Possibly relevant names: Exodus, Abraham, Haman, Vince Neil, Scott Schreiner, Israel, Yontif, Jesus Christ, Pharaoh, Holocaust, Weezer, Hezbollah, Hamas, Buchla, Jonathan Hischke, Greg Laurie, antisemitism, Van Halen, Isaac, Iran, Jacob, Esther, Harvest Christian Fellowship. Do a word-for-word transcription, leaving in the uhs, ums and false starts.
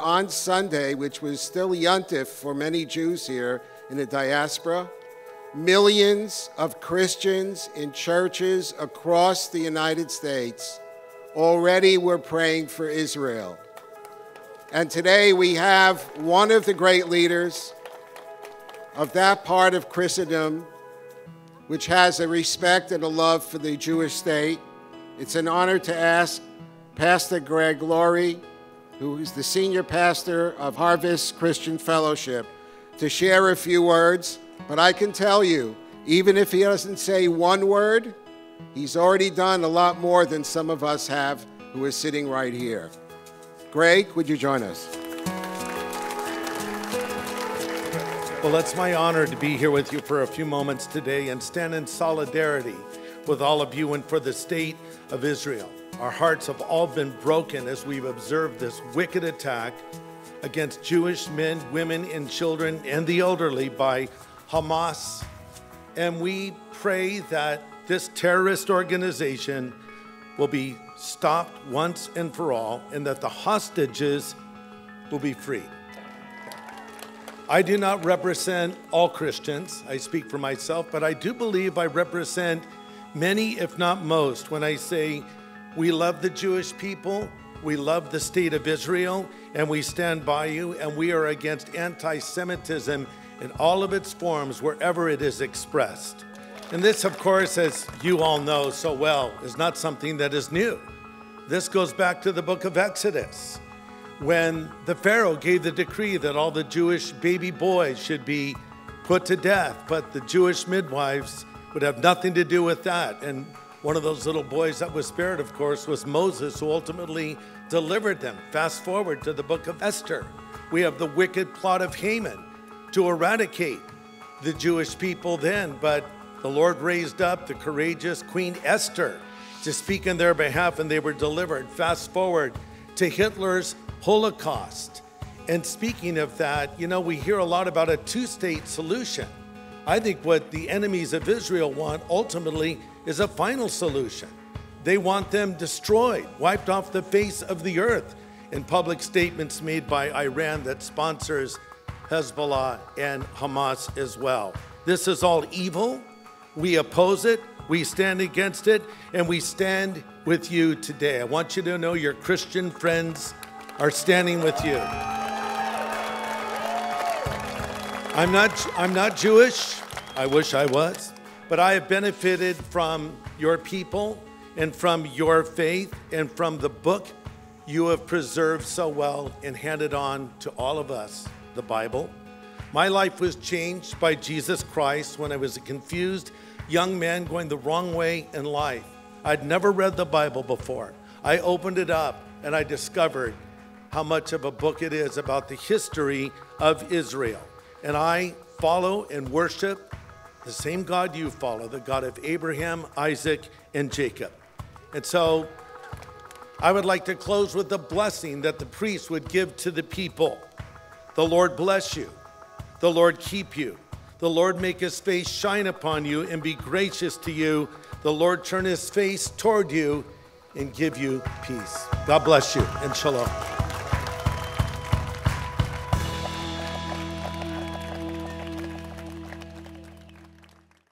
On Sunday, which was still Yontif for many Jews here in the diaspora, millions of Christians in churches across the United States already were praying for Israel. And today we have one of the great leaders of that part of Christendom, which has a respect and a love for the Jewish state. It's an honor to ask Pastor Greg Laurie, who is the senior pastor of Harvest Christian Fellowship, to share a few words. But I can tell you, even if he doesn't say one word, he's already done a lot more than some of us have who are sitting right here. Greg, would you join us? Well, it's my honor to be here with you for a few moments today and stand in solidarity with all of you and for the state of Israel. Our hearts have all been broken as we've observed this wicked attack against Jewish men, women, and children, and the elderly by Hamas. And we pray that this terrorist organization will be stopped once and for all, and that the hostages will be freed. I do not represent all Christians. I speak for myself, but I do believe I represent many, if not most, when I say, we love the Jewish people, we love the state of Israel, and we stand by you, and we are against anti-Semitism in all of its forms, wherever it is expressed. And this, of course, as you all know so well, is not something that is new. This goes back to the book of Exodus, when the Pharaoh gave the decree that all the Jewish baby boys should be put to death, but the Jewish midwives would have nothing to do with that. And one of those little boys that was spared, of course, was Moses, who ultimately delivered them. Fast forward to the book of Esther. We have the wicked plot of Haman to eradicate the Jewish people then, but the Lord raised up the courageous Queen Esther to speak in their behalf, and they were delivered. Fast forward to Hitler's Holocaust. And speaking of that, you know, we hear a lot about a two-state solution. I think what the enemies of Israel want ultimately is a final solution. They want them destroyed, wiped off the face of the earth, in public statements made by Iran that sponsors Hezbollah and Hamas as well. This is all evil. We oppose it, we stand against it, and we stand with you today. I want you to know your Christian friends are standing with you. I'm not, I'm not Jewish, I wish I was, but I have benefited from your people and from your faith and from the book you have preserved so well and handed on to all of us, the Bible. My life was changed by Jesus Christ when I was a confused young man going the wrong way in life. I'd never read the Bible before. I opened it up and I discovered how much of a book it is about the history of Israel. And I follow and worship the same God you follow, the God of Abraham, Isaac, and Jacob. And so I would like to close with the blessing that the priest would give to the people. The Lord bless you. The Lord keep you. The Lord make his face shine upon you and be gracious to you. The Lord turn his face toward you and give you peace. God bless you and shalom.